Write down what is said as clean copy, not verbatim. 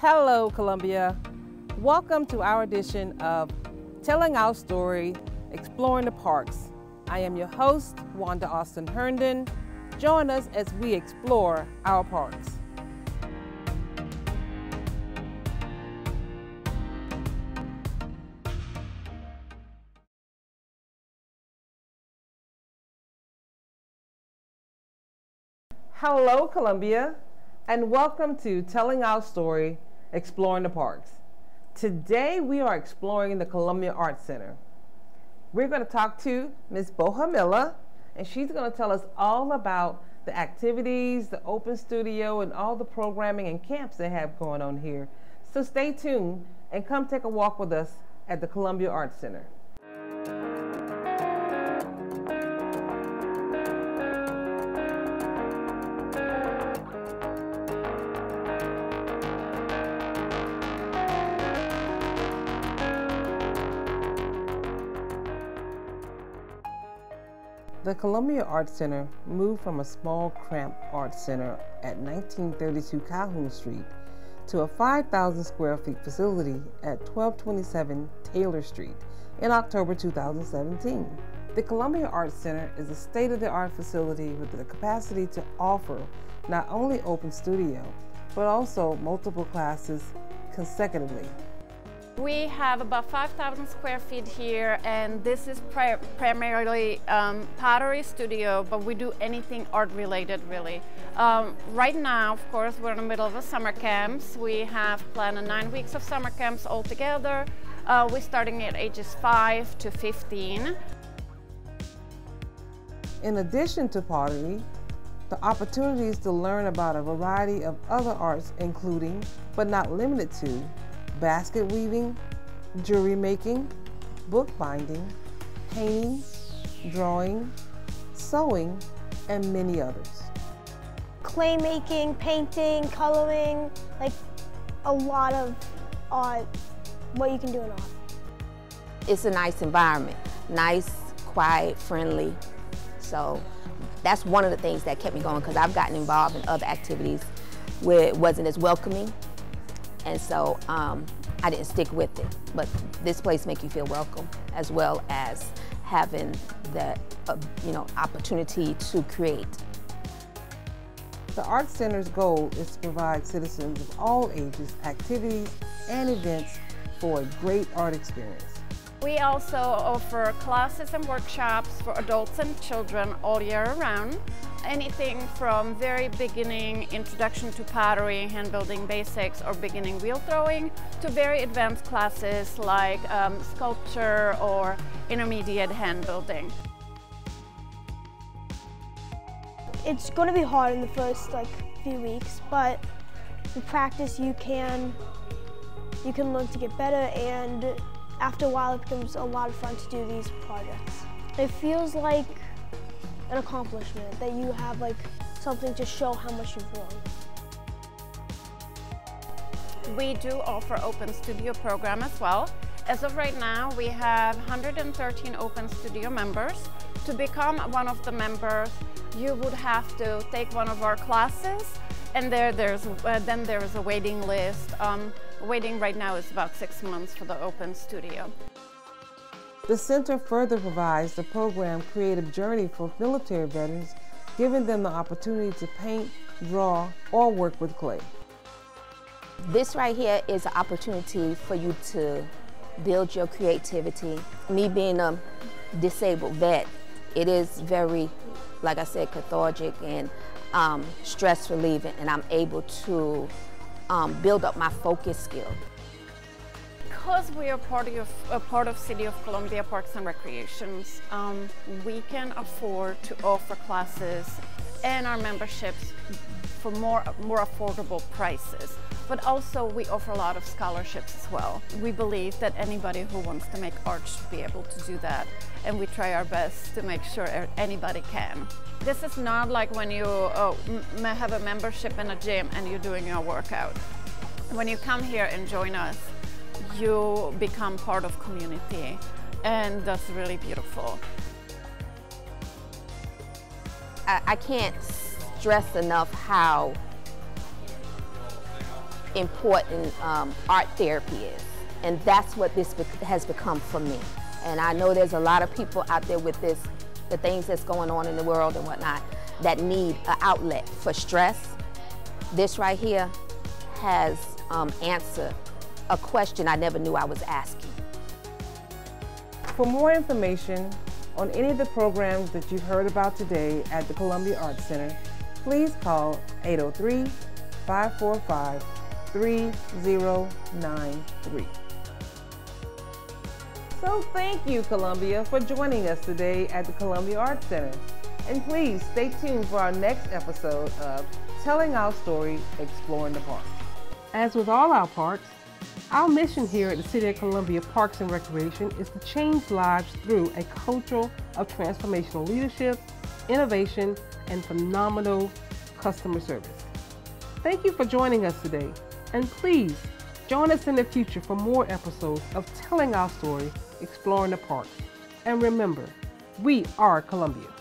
Hello, Columbia. Welcome to our edition of Telling Our Story, Exploring the Parks. I am your host, Wanda Austin Herndon. Join us as we explore our parks. Hello, Columbia, and welcome to Telling Our Story, Exploring the Parks. Today we are exploring the Columbia Arts Center. We're going to talk to Ms. Bohamilla, and she's going to tell us all about the activities, the open studio, and all the programming and camps they have going on here. So stay tuned and come take a walk with us at the Columbia Arts Center. The Columbia Arts Center moved from a small, cramped arts center at 1932 Calhoun Street to a 5,000 square feet facility at 1227 Taylor Street in October 2017. The Columbia Arts Center is a state-of-the-art facility with the capacity to offer not only open studio, but also multiple classes consecutively. We have about 5,000 square feet here, and this is primarily pottery studio, but we do anything art related really. Right now, of course, we're in the middle of the summer camps. We have planned 9 weeks of summer camps altogether. We're starting at ages 5 to 15. In addition to pottery, the opportunities to learn about a variety of other arts, including, but not limited to, basket weaving, jewelry making, book binding, painting, drawing, sewing, and many others. Clay making, painting, coloring, like a lot of art, what you can do in art. It's a nice environment, nice, quiet, friendly. So that's one of the things that kept me going, because I've gotten involved in other activities where it wasn't as welcoming. And so I didn't stick with it, but this place makes you feel welcome, as well as having the opportunity to create. The Arts Center's goal is to provide citizens of all ages activities and events for a great art experience. We also offer classes and workshops for adults and children all year round. Anything from very beginning introduction to pottery, hand building basics, or beginning wheel throwing, to very advanced classes like sculpture or intermediate hand building. It's going to be hard in the first few weeks, but with practice you can learn to get better, and after a while it becomes a lot of fun to do these projects. It feels like an accomplishment, that you have something to show how much you've won. We do offer open studio program as well. As of right now, we have 113 open studio members. To become one of the members, you would have to take one of our classes, and then there's a waiting list. Waiting right now is about 6 months for the open studio. The center further provides the program Creative Journey for military veterans, giving them the opportunity to paint, draw, or work with clay. This right here is an opportunity for you to build your creativity. Me being a disabled vet, it is very, like I said, cathartic and stress relieving, and I'm able to build up my focus skill. Because we are a part of City of Columbia Parks and Recreations, we can afford to offer classes and our memberships for more affordable prices. But also we offer a lot of scholarships as well. We believe that anybody who wants to make art should be able to do that, and we try our best to make sure anybody can. This is not like when you have a membership in a gym and you're doing your workout. When you come here and join us, you become part of community, and that's really beautiful. I can't stress enough how important art therapy is. And that's what this has become for me. And I know there's a lot of people out there with this, the things that's going on in the world and whatnot, that need an outlet for stress. This right here has answered a question I never knew I was asking. For more information on any of the programs that you've heard about today at the Columbia Arts Center, please call 803-545-3093. So thank you, Columbia, for joining us today at the Columbia Arts Center. And please stay tuned for our next episode of Telling Our Story, Exploring the Parks. As with all our parks, our mission here at the City of Columbia Parks and Recreation is to change lives through a culture of transformational leadership, innovation, and phenomenal customer service. Thank you for joining us today, and please join us in the future for more episodes of Telling Our Story, Exploring the Parks. And remember, we are Columbia.